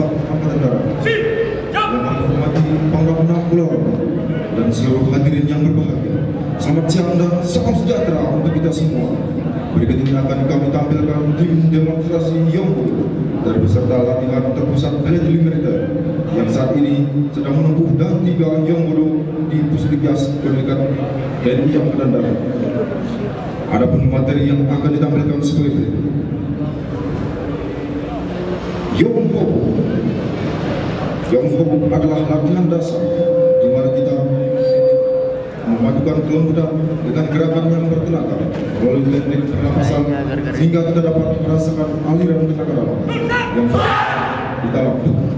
Staf Angkatan Darat yang menghormati Pangdam 6 dan seluruh hadirin yang berbahagia, selamat siang dan salam sejahtera untuk kita semua. Berikut ini akan kami tampilkan tim demonstrasi Yongmoodo dari peserta latihan terpusat Beli Militer yang saat ini sedang menempuh dan tiba Yongmoodo di Pusdikjas Pendidikan TNI Angkatan Darat. Adapun materi yang akan ditampilkan sebagai berikut. Yongmoodo adalah latihan dasar di mana kita memadukan kelembutan dengan gerakan yang bertenaga melalui teknik pernapasan sehingga kita dapat merasakan aliran tenaga dalam yang di dalam tubuh.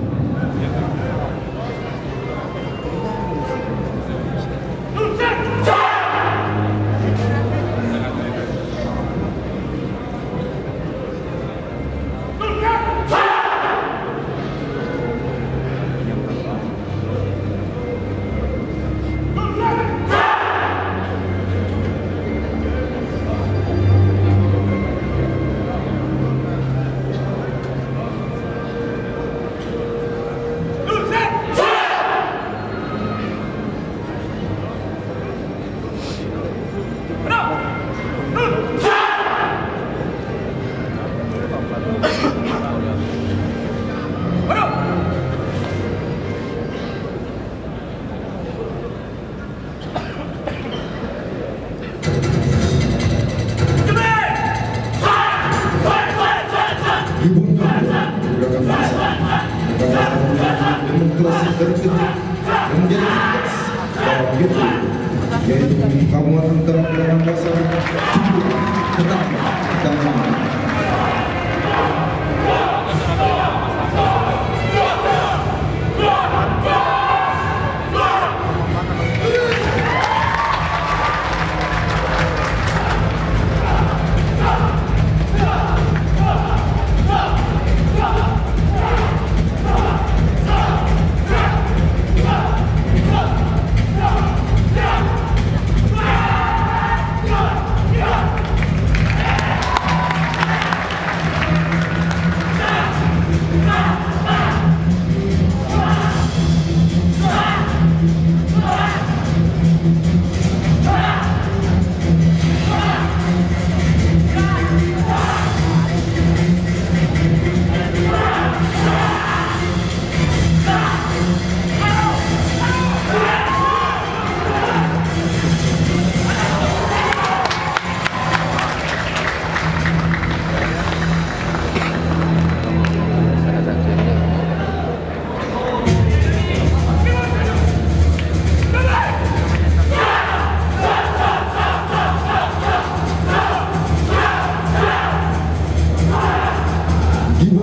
Yaitu gabungan antara gerakan dasar jujur, tetap dan aman.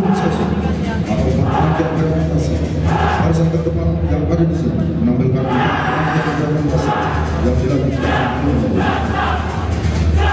Let's go!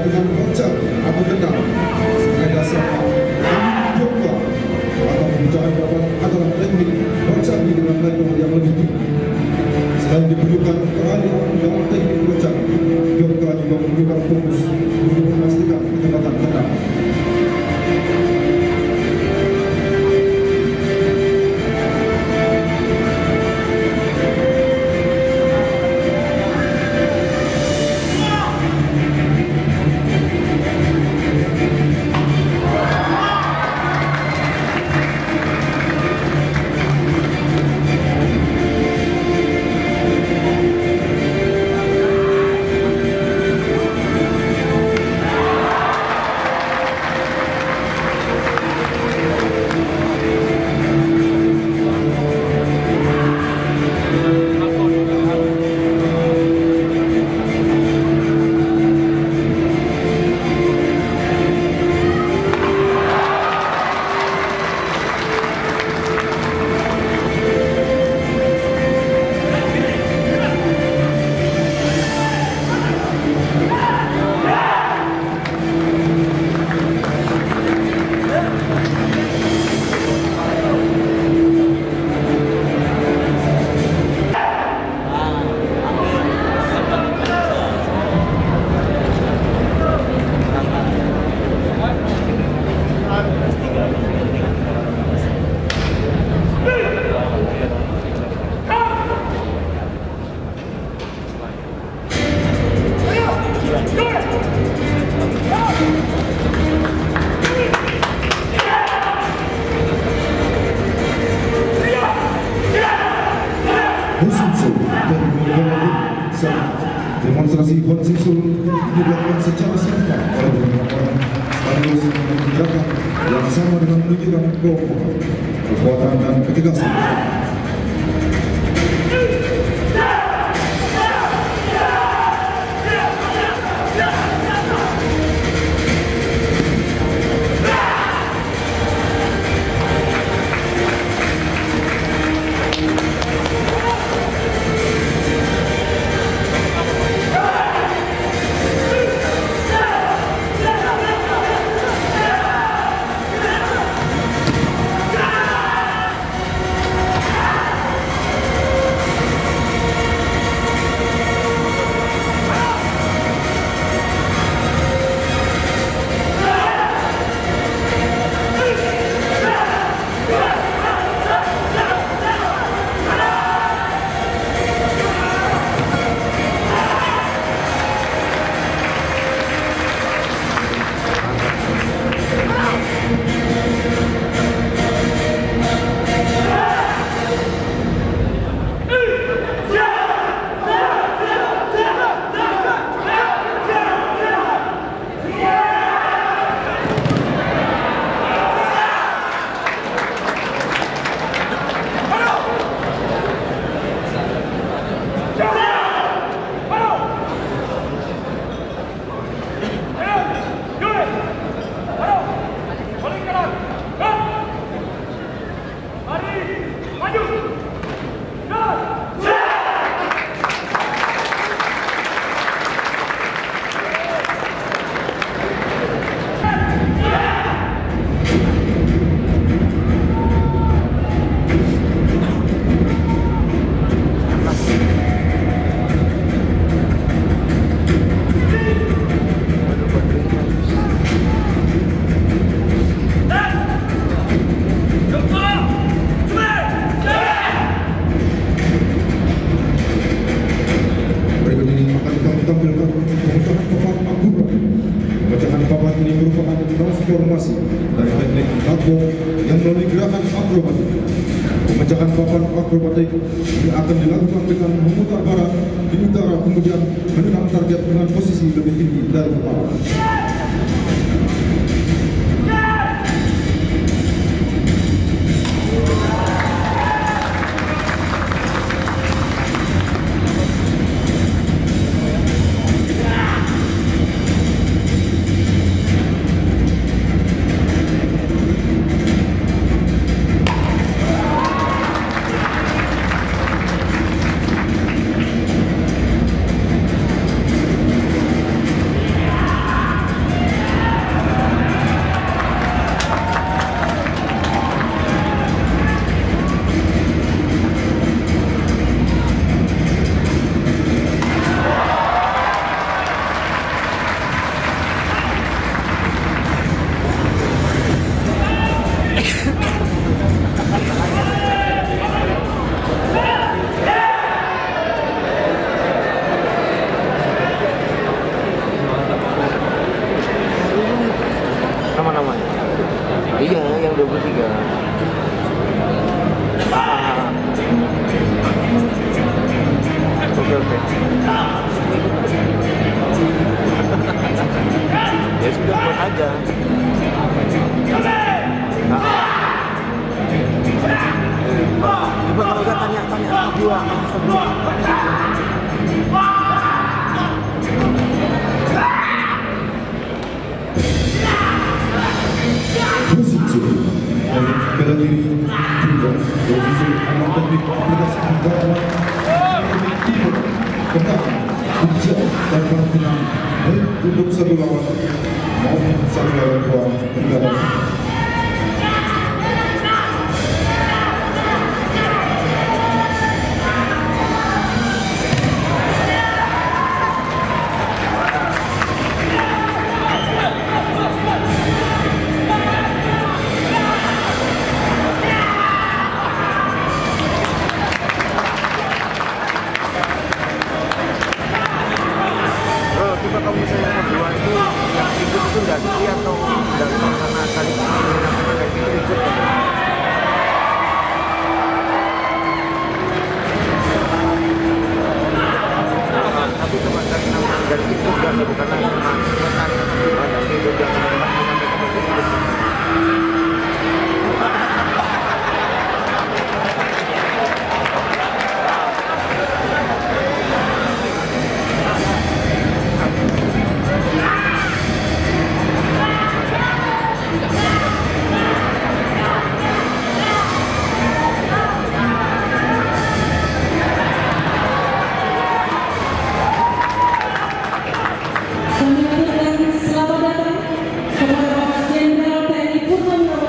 dengan kocak atau kedang sebagai dasar jokwa atau pembicaraan dapat adalah teknik kocak di dalam level yang lebih tinggi. Selain diperlukan keahlian dalam teknik kocak, jokwa juga memerlukan fokus untuk memastikan kecepatan kedang. Demonstrasi konsisul dilakukan secara serentak oleh beberapa orang sekaligus dengan gerakan yang sama dengan menunjukkan kelompok, kekuatan dan ketegasan. Transformasi dari teknik taco yang melalui gerakan akrobatik. Pemecahan papan akrobatik ini akan dilakukan dengan memutar barang di udara kemudian menendang target dengan posisi lebih tinggi dari kepala. bilang, ayo duduk satu lawan, mau satu lawan dua, tiga lawan. Selamat datang kepada Jenderal TNI Pusdikjas.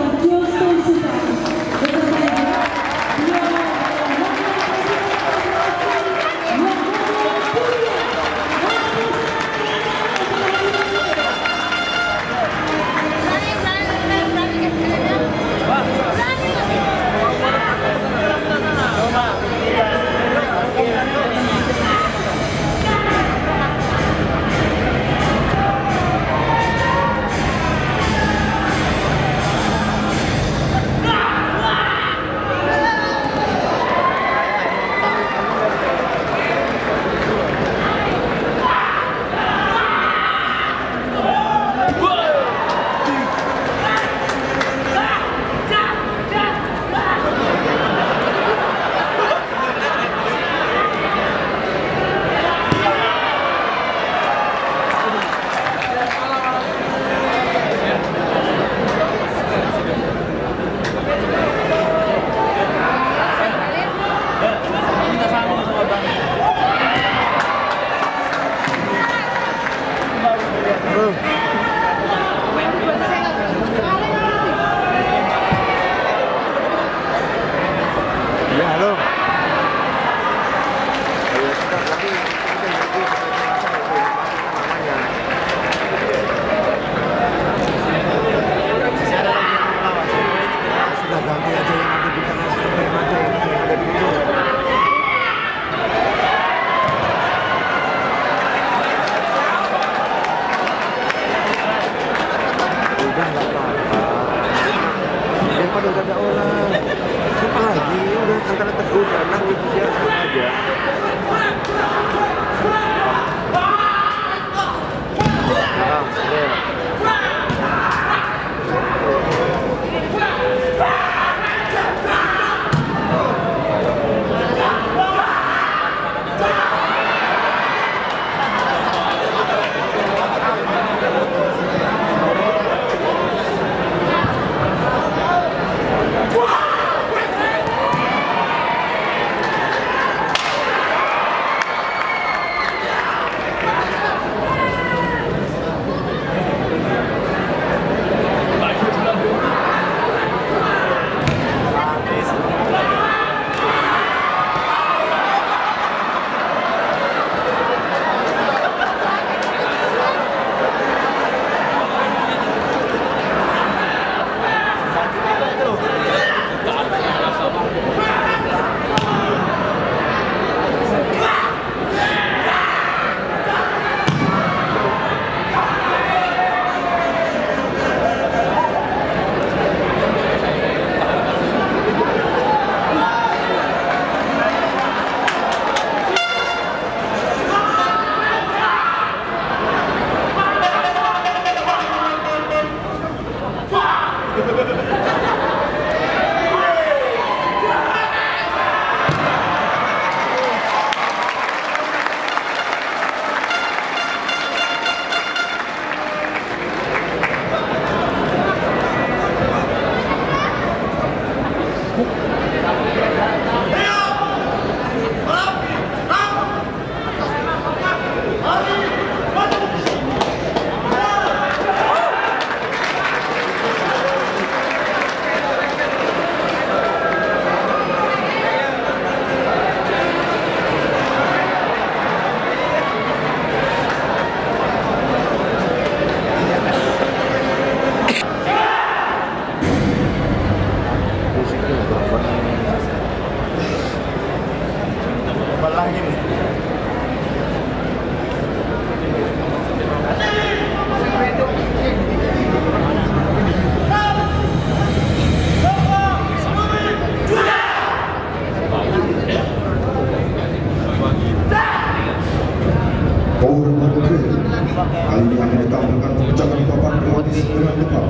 mobil. Kali ini akan ditampilkan perpecahan papan gratis dengan depan.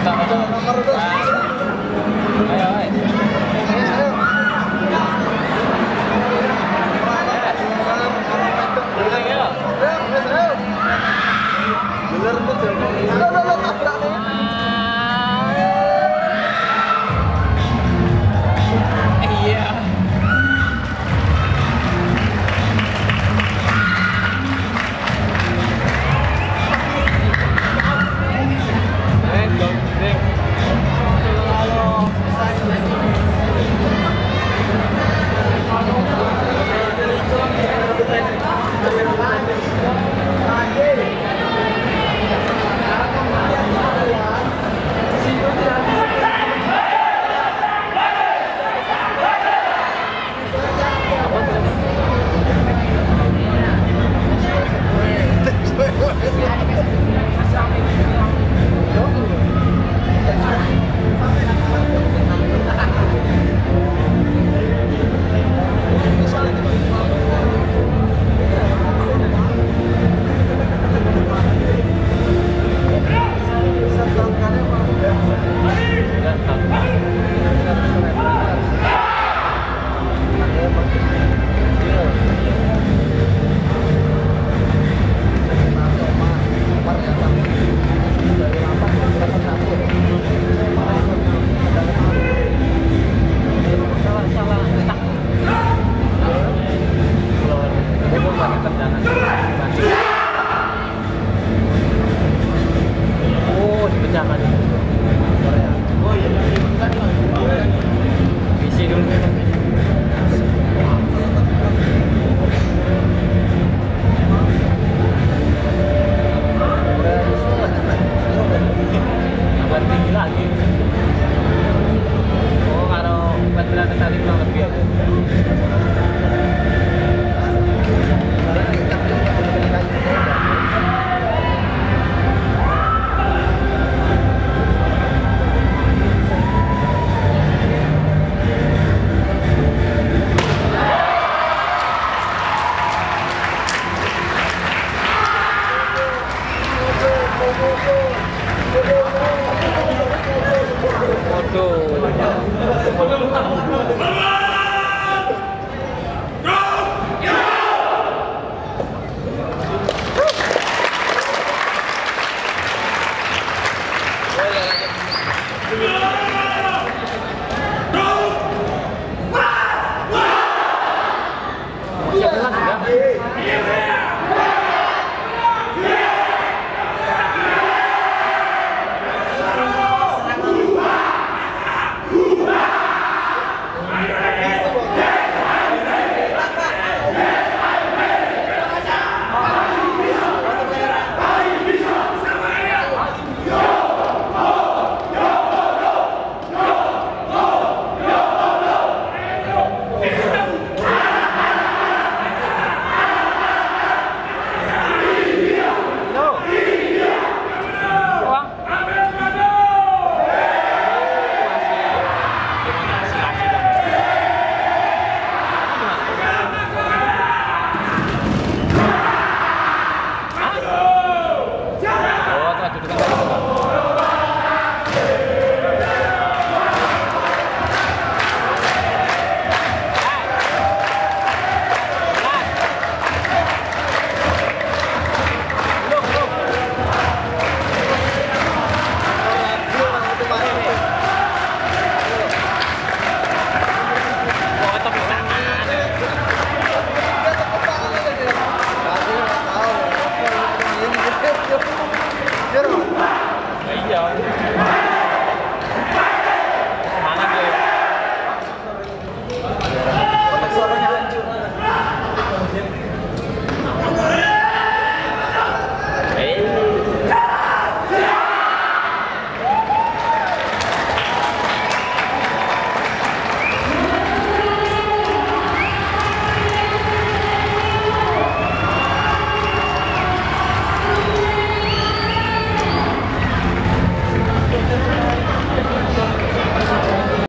Satu juga. Nomor 2. Ayo.